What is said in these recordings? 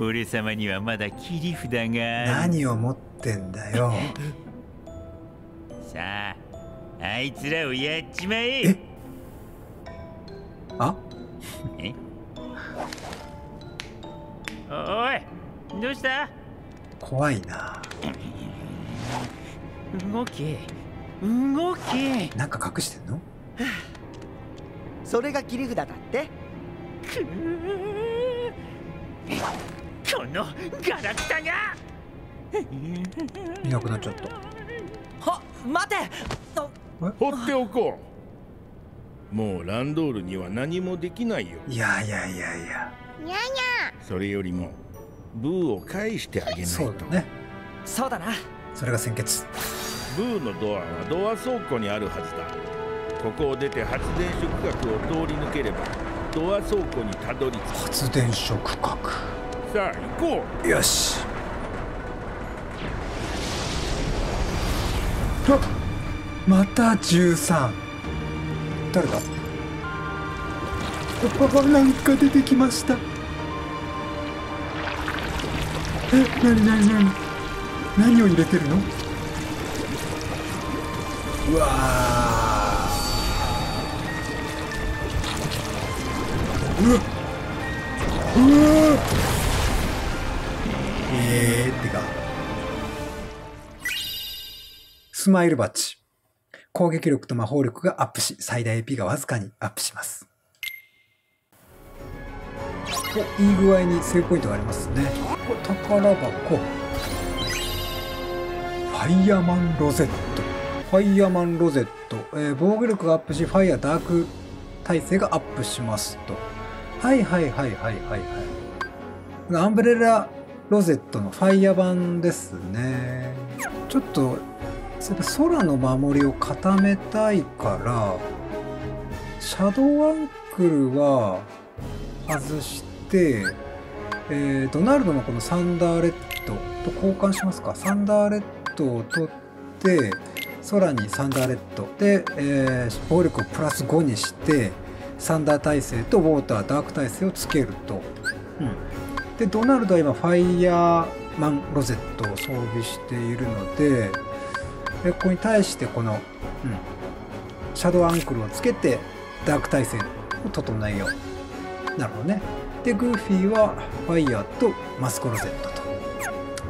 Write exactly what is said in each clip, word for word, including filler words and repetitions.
俺様にはまだ切り札がある。何を持ってんだよ。さあ、あいつらをやっちまえ。えあえおい、どうした？怖いな。動け動け。なんか隠してんの？それが切り札だって。くぅ、このガラクタがいなくなっちゃった。はっ、待て。放っておこう。もうランドールには何もできないよ。いやいやいやいやいやいや。それよりもブーを返してあげないと。そうだね、そうだな。それが先決。ブーのドアはドア倉庫にあるはずだ。ここを出て発電所区画を通り抜ければドア倉庫にたどり着く。発電所区画。さあ行こう。よし。あ、またじゅうさん。誰だ？なんか出てきました。え、なになになに。何を入れてるの？うわー、うわうわえーってか。スマイルバッジ。攻撃力と魔法力がアップし、最大 エーピー がわずかにアップします。お、いい具合にセーブポイントがありますね。宝箱。ファイヤーマンロゼット。ファイヤーマンロゼット、えー、防御力がアップし、ファイヤーダーク耐性がアップしますと。はいはいはいはいはいはい。アンブレラロゼットのファイヤー版ですね。ちょっと空の守りを固めたいから、シャドウアンクルは外して、えー、ドナルドのこのサンダーレッドと交換しますか。サンダーレッドを取って空にサンダーレッドで、えー、暴力をプラスごにしてサンダー耐性とウォーターダーク耐性をつけると、うん、でドナルドは今ファイヤーマンロゼットを装備しているので、でここに対してこの、うん、シャドウアンクルをつけてダーク耐性を整えよう。なるほどね。でグーフィーはファイヤーとマスコロゼット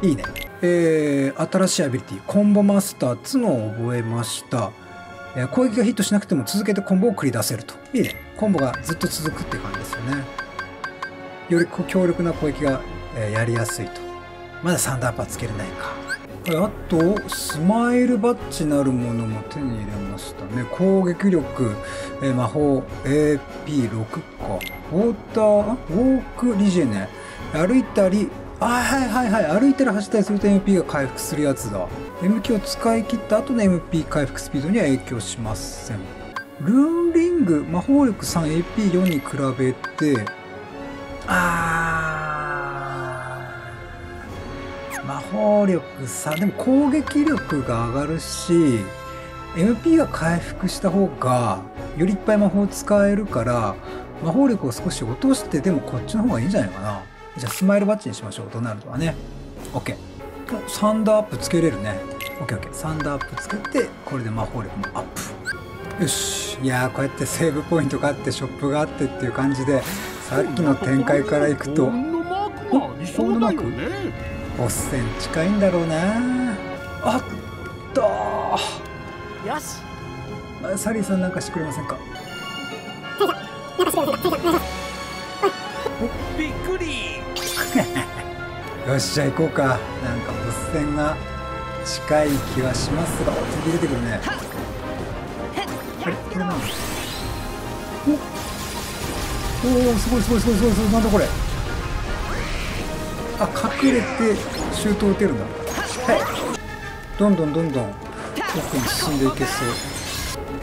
と。いいね。えー、新しいアビリティ、コンボマスターっつのを覚えました、えー、攻撃がヒットしなくても続けてコンボを繰り出せると。いいね。コンボがずっと続くって感じですよね。より強力な攻撃が、えー、やりやすいと。まだサンダーパーつけれないか。あとスマイルバッジなるものも手に入れましたね。攻撃力、えー、魔法 エーピーろく か。ウォーターウォークリジェネ。歩いたり、あ、はいはいはい、歩いたら走ったりすると エムピー が回復するやつだ。 エムキュー を使い切った後の エムピー 回復スピードには影響しません。ルーンリング、魔法力 さんエーピーよん に比べて、あー魔法力さん、でも攻撃力が上がるし エムピー が回復した方がよりいっぱい魔法を使えるから、魔法力を少し落としてでもこっちの方がいいんじゃないかな。じゃあスマイルバッジにしましょう。ドナルドはね。 OK。 サンダーアップつけれるね。 オーケーオーケー。 サンダーアップつけて、これで魔法力もアップ。よし。いやー、こうやってセーブポイントがあってショップがあってっていう感じで、さっきの展開からいくとボッセン近いんだろうな。あったー。よし、サリーさんなんかしてくれませんか。びっくり。よっしゃ行こうか。なんかボス戦が近い気はしますが、次出てくるね。あれ、これなんだ。おおー、すごいすごいすごいすごいすごい。なんだこれ。あ、隠れてシュートを打てるんだ。はい。どんどんどんどん奥に進んでいけそう。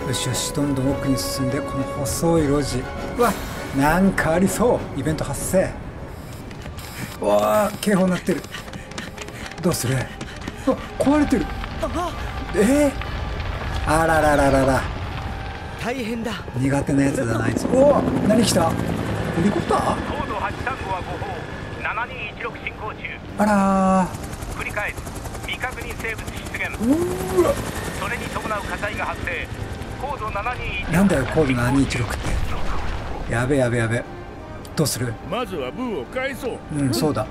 よしよし、どんどん奥に進んで、この細い路地。うわっ、なんかありそう。イベント発生。うわー、警報鳴ってる。どうする。あ、壊れてる。えー、あららららら、大変だ。苦手なやつだな、あいつ。おお、何来た。ヘリコプター。高度はちさんごはご号、ななにいちろく進行中。あらー。繰り返す。未確認生物出現。うーわ。それに伴う火災が発生。高度ななにいちろく。なんだよ高度ななにいちろくって。やべやべやべ。どうする？まずはブーを返そう。うん、そうだ。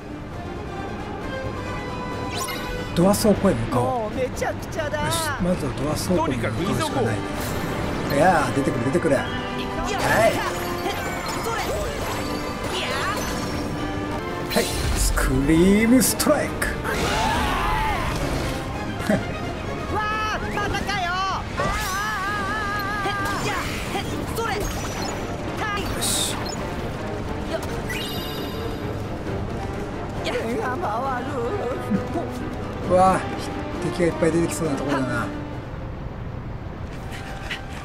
ドア倉庫へ向かおう。めちゃくちゃだ。よし、まずはドア倉庫に向かうしかない。いやー、出てくれ出てくれ。はい。はい、スクリームストライク。わあ、またかよ。よし。わあ、敵がいっぱい出てきそうなところだな。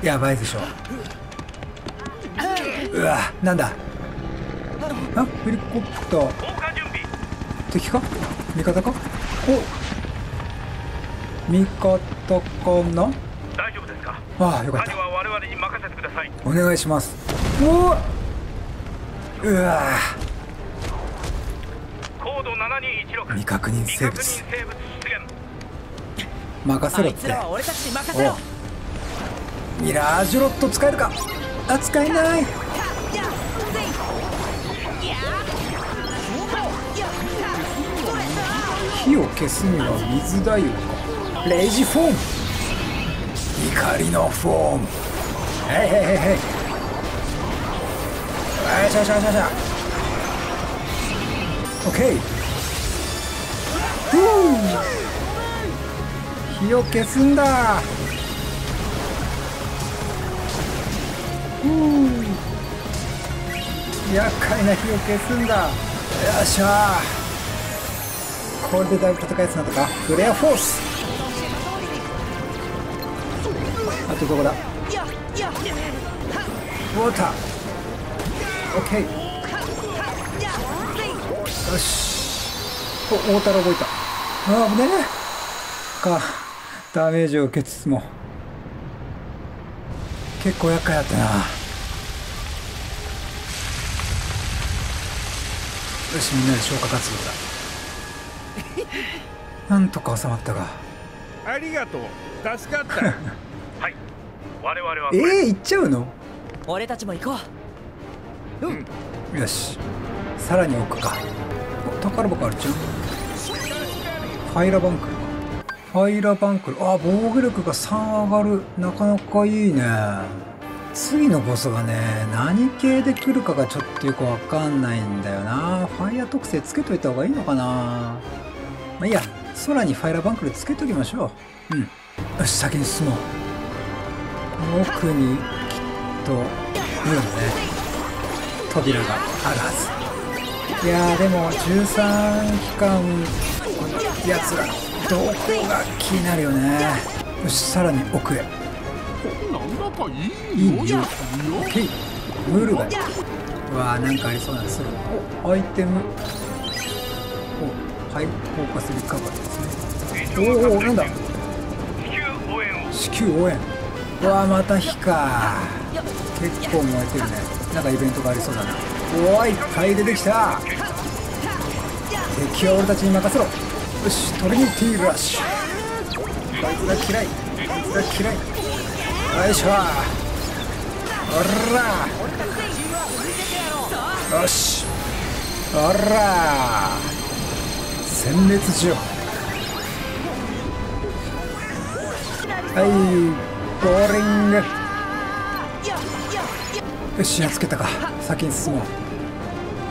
やばいでしょ。うわ、なんだ。あ、ヘリコプター。敵か味方かお味方かな。大丈夫ですか。ああよかった。は我々に任せてください。お願いします。おおうわ高度ななにいちろく未確認生物出現。任せろって。おミラージュロット使えるか。あ使えない。火を消すには水だよ。レイジフォーム。怒りのフォーム。へいへいへいへい。あいしゃしゃしゃしゃ。オッケー。ふう。火を消すんだ。ふう。厄介な火を消すんだ。よっしゃ。これでだいぶ戦えつなとか。フレアフォース。あとどこだ。ウォーター。オッケー。よし。お、ウォーターが動いた。ああ、危ねえ。か。ダメージを受けつつも。結構厄介だったな。よし、みんなで消火活動だ。なんとか収まったが。ありがとう。助かった。はい。我々は。ええー、行っちゃうの？俺たちも行こう。うん。よし。さらに置くか。お、宝箱あるじゃん。ファイラバンクル。ファイラバンクル。あ、防御力がさん上がる。なかなかいいね。次のボスがね、何系で来るかがちょっとよくわかんないんだよな。ファイヤー特性つけといた方がいいのかな。まあ、いいや、空にファイラーバンクルつけときましょう。うん。よし、先に進もう。奥にきっと、うんね、扉があるはず。いやー、でも、じゅうさんきかん、やつら、どこが気になるよね。よし、さらに奥へ。なんだかいいよ。いいよ。オッケー。ムールが。うわー、なんかありそうなんですよ。お、アイテム。おはい、フォーカスリカバーですね。おお、なんだ。至急応援。うわあ、また火か。結構燃えてるね。なんかイベントがありそうだな。おー、いっぱい出てきた。敵は俺たちに任せろ。よし、トリニティーラッシュ。あいつが嫌い。あいつが嫌い。よいしょー。おら。よし。おら。殲滅しよう。はい、ボーリング。よし、やっつけたか。先に進も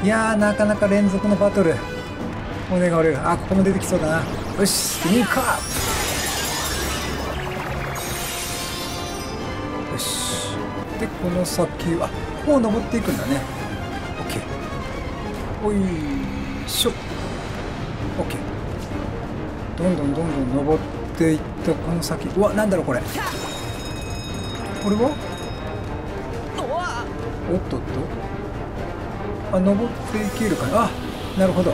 う。いやー、なかなか連続のバトル。骨が折れる。あ、ここも出てきそうだな。よし、スニーカー。よし。で、この先は、こう登っていくんだね。オッケー。おいしょ。オッケー。どんどんどんどん登っていったこの先。うわ、なんだろうこれ。これはおっとっと。あ、登っていけるかな。あ、なるほど。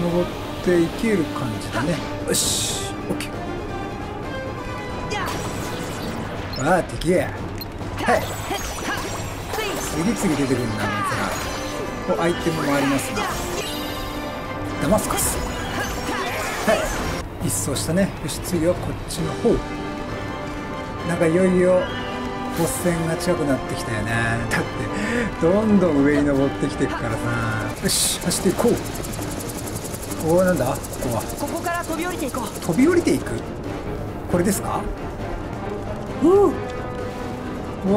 登っていける感じだね。よし、オッケー。わあ、敵や。はい。次々出てくるんだね。お、アイテムもありますな。ダマスカス、はい、一掃したね。よし、次はこっちの方。なんかいよいよボス戦が近くなってきたよね。だってどんどん上に登ってきていくからさ。よし、走っていこう。おお、なんだここは。ここから飛び降りていこう。飛び降りていく、これですか。おおい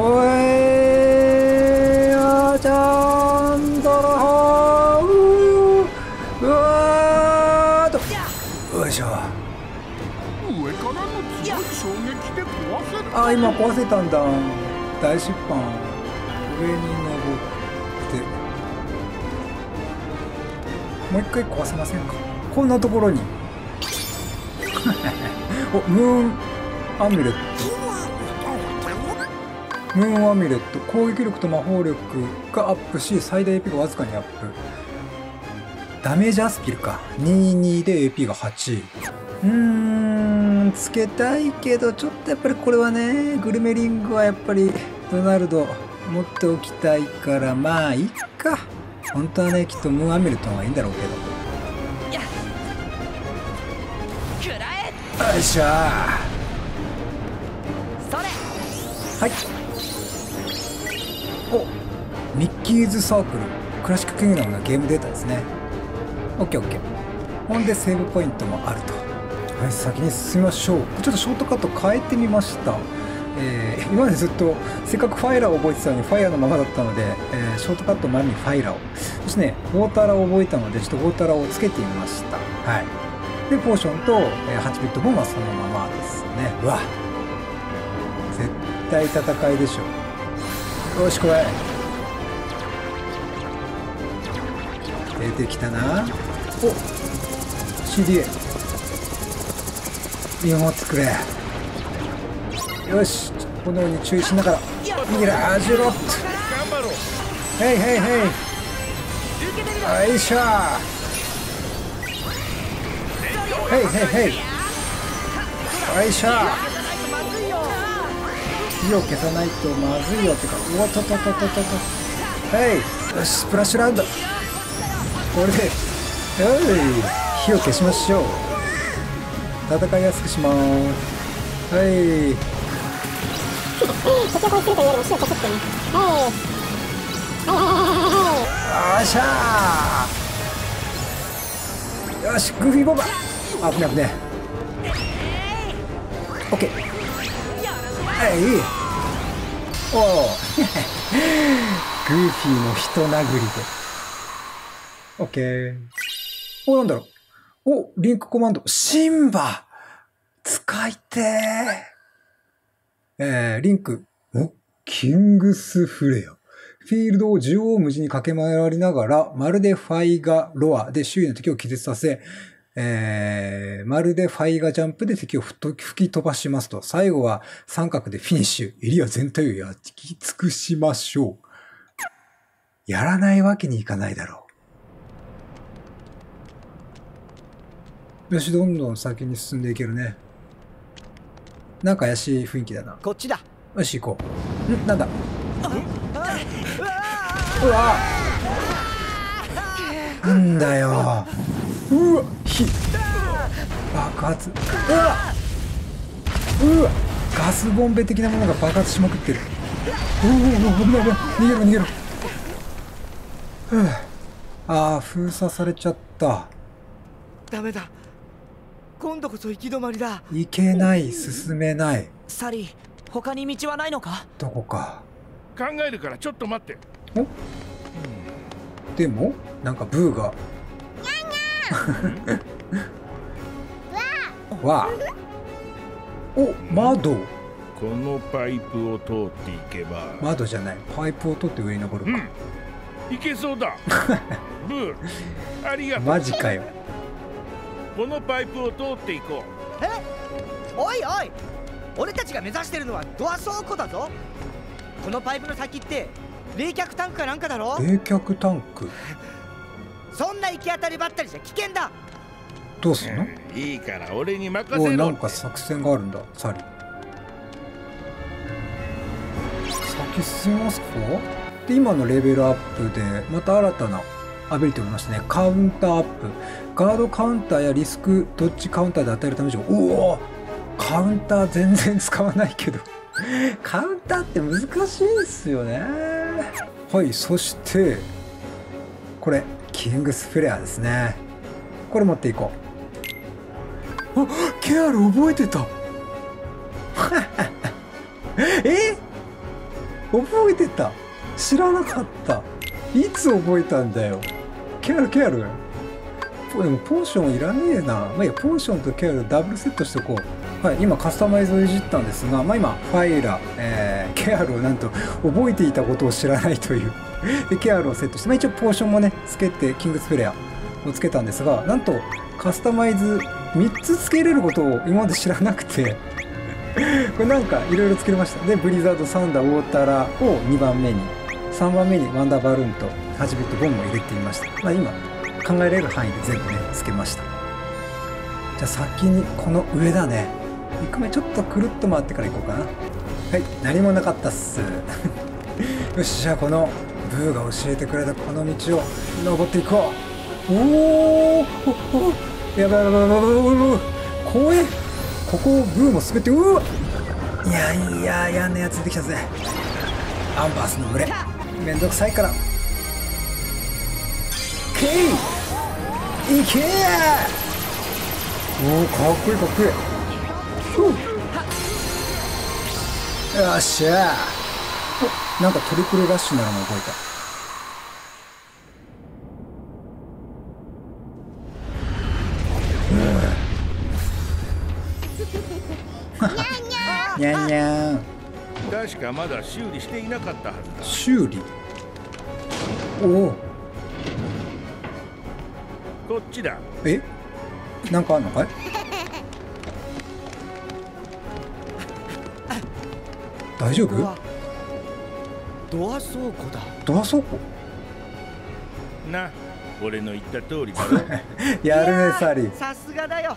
あちゃんだろ。あー、今壊せたんだ。大失敗。上に登ってもう一回壊せませんか、こんなところに。お、ムーンアミュレット。ムーンアミュレット、攻撃力と魔法力がアップし最大 エーピー がわずかにアップ。ダメージアスキルかにじゅうにで エーピー がはち。うーん、つけたいけどちょっとやっぱりこれはね、グルメリングはやっぱりドナルド持っておきたいから、まあいっか。本当はね、きっとムーンアミュレットの方がいいんだろうけど。よいしょー、はい。お、ミッキーズサークル、クラシックキングダムのゲームデータですね。 オーケーオーケー。 ほんでセーブポイントもあると。はい、先に進みましょう。ちょっとショートカット変えてみました。えー、今までずっとせっかくファイラーを覚えてたのにファイラーのままだったので、えー、ショートカット前にファイラーを、そしてねウォーターラーを覚えたのでちょっとウォーターラーをつけてみました。はい、でポーションと、えー、はちビットボンはそのままですね。うわ、絶対戦いでしょ。よし、これ出てきたな。お、 シーディーエー見守ってくれ。よし、このように注意しながらミラージュロット、ヘイヘイヘイ、よいしょ、ヘイヘイヘイ、よいしょ。火を消さないとまずいよってか。おっとっとっとっとっと、ヘイ、よし、スプラッシュラウンド、これで火を消しましょう。戦いやすくします。はい、戦いするとより面白いとちょっとね。はいはいはいはいはい、よっしゃー、よし、グーフィーボンバー、あ、危ない危ない、オッケー、はい、おおグーフィーの人殴りでオッケー。お、なんだろう、お、リンクコマンド、シンバ使いてー。えー、リンク、お、キングスフレア。フィールドを縦横無尽に駆け回りながら、まるでファイガロアで周囲の敵を気絶させ、えー、まるでファイガジャンプで敵を吹き飛ばしますと。最後は三角でフィニッシュ。エリア全体を焼き尽くしましょう。やらないわけにいかないだろう。よし、どんどん先に進んでいけるね。なんか怪しい雰囲気だな。こっちだ。よし、行こう。ん、なんだ。うわ。なんだよ。うわ、火。爆発。うわ。うわ、ガスボンベ的なものが爆発しまくってる。おおおお、危ない危ない。逃げろ逃げろ。ああ、封鎖されちゃった。ダメだ。今度こそ行き止まりだ。行けない、進めない。サリー、他に道はないのか。どこか考えるからちょっと待って。お、うん、でもなんかブーがわあ、お、窓、このパイプを通っていけば、窓じゃない、パイプを通って上に登るか、うん、いけそうだブー、ありがとう。マジかよ。このパイプを通っていこう。え、おいおい、俺たちが目指してるのはドア倉庫だぞ。このパイプの先って冷却タンクかなんかだろ。冷却タンクそんな行き当たりばったりじゃ危険だ。どうすんの、うん、いいから俺に任せろって。おい、なんか作戦があるんだ、サリー。先進ますか。で、今のレベルアップでまた新たなアビリティを得ましたね。カウンターアップ。ガードカウンターやリスクドッジカウンターで与えるためじゃ、おおカウンター全然使わないけどカウンターって難しいんすよね。はい、そしてこれキングスフレアですね。これ持っていこう。あ、ケアル覚えてたえ、覚えてた、知らなかった。いつ覚えたんだよ、ケアル。ケアルでもポーションいらねえな。まあいいや、ポーションとケアルダブルセットしておこう。はい、今カスタマイズをいじったんですが、まあ今ファイラ、えー、ケアルをなんと覚えていたことを知らないというで、ケアルをセットして、まあ、一応ポーションもねつけて、キングスフレアをつけたんですが、なんとカスタマイズみっつつけれることを今まで知らなくてこれなんかいろいろつけました。でブリザード、サンダー、ウォーターラーをにばんめに、さんばんめにワンダーバルーンとはちビットボンも入れてみました。まあ今考えられる範囲で全部ねつけました。じゃあ先にこの上だね。いっこめちょっとくるっと回ってからいこうかな。はい、何もなかったっすよし、じゃあこのブーが教えてくれたこの道を登っていこう。おお、やばいやばいやばいやばい、怖え。ここをブーも滑って、うわ、いやいや嫌なやつ出てきたぜ。アンバースの群れめんどくさいから、けいいけー。おお、かっこいいかっこいい。ふう、よっしゃー。なんかトリプルラッシュなのも覚えた。にゃんにゃん、確かまだ修理していなかったはずだ。修理、おお、こっちだ。え、なんかあんのかい大丈夫？ドア倉庫だ。ドア倉庫な、俺の言った通りだろやるねサリー、さすがだよ。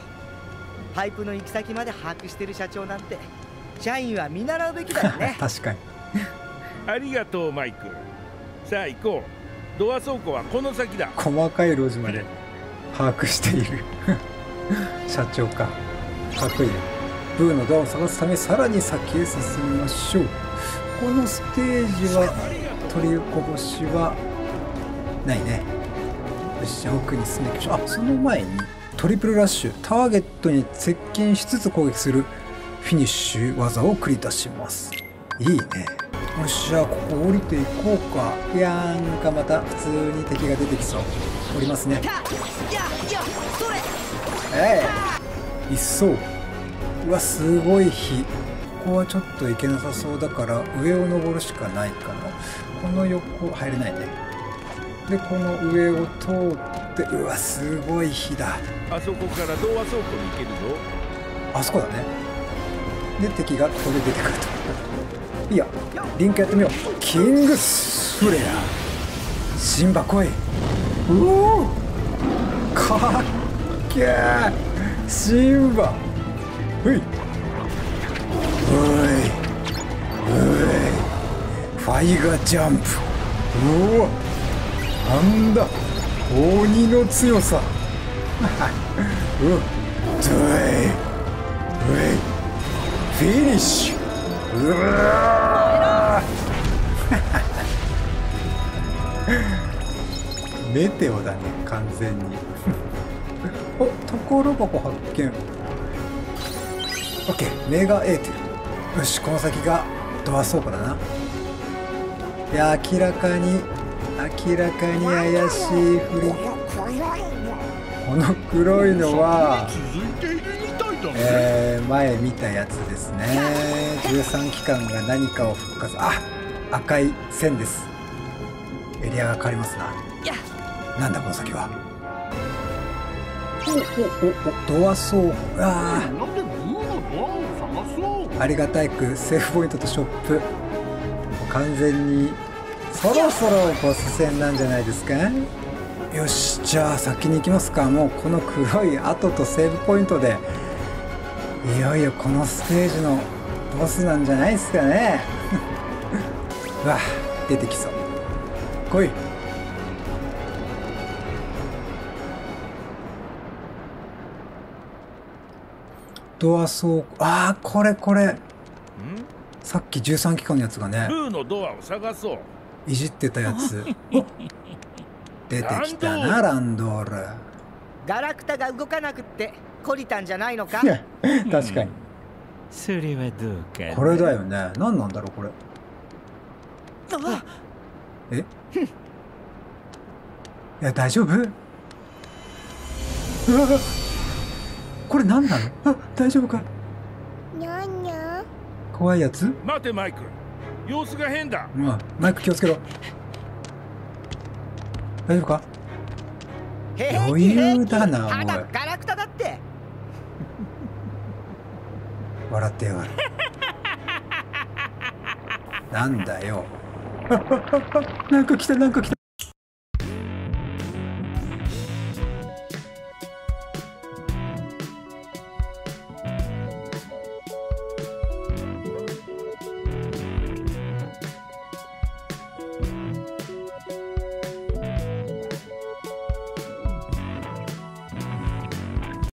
パイプの行き先まで把握してる社長なんて、社員は見習うべきだよね確かにありがとうマイク。さあ行こう、ドア倉庫はこの先だ。細かい路地まで把握している社長か、かっこいい。ブーのドアを探すためさらに先へ進みましょう。このステージは取りこぼしはないね。よし、じゃあ奥に進んでいきましょう。あ、その前にトリプルラッシュ、ターゲットに接近しつつ攻撃するフィニッシュ技を繰り出します。いいね。よし、じゃあここ降りていこうか。いやー、なんかまた普通に敵が出てきそう。降りますね。ええ、いっそう。うわ、すごい火。ここはちょっと行けなさそうだから上を登るしかないかな。この横入れないね。でこの上を通って、うわ、すごい火だ。あそこからドア倉庫に行けるぞ。あそこだね。で敵がここで出てくると。いや、リンクやってみよう。キングスフレア、シンバ来い。うお、かっけーシンバ。ほいほいほい、ファイガージャンプ。うお、なんだ鬼の強さうわ、ドゥイフィニッシュ。うわメテオだね、完全にお、所箱発見。 OK、 メガエーテル。よし、この先がドア倉庫だな。いや、明らかに明らかに怪しい振り。この黒いのは、えー、前見たやつですね。じゅうさんきかんが何かを復活。あ、赤い線です。エリアが変わりますな。なんだこの先は。おおおお、ドア倉庫。ああ、ありがたいくセーフポイントとショップ。完全にそろそろボス戦なんじゃないですか。よし、じゃあ先に行きますか。もうこの黒い跡とセーブポイントでいよいよこのステージのボスなんじゃないですかねうわ、出てきそう。来い。ドア走行、ああこれこれ、さっきじゅうさんきかんのやつがね、ブーのドアを探そういじってたやつ出てきたな、ランドール。ガラクタが動かなくって懲りたんじゃないのか。確かに、それはどうか。これだよね、何なんだろうこれ。えいや大丈夫、うわこれ何なの、あ大丈夫か、怖いやつ。待てマイク、様子が変だ。うん、マイク気をつけろ。大丈夫か。余裕だな、お前。ガラクタだって。笑ってやがる。なんだよ。なんか来た、なんか来た。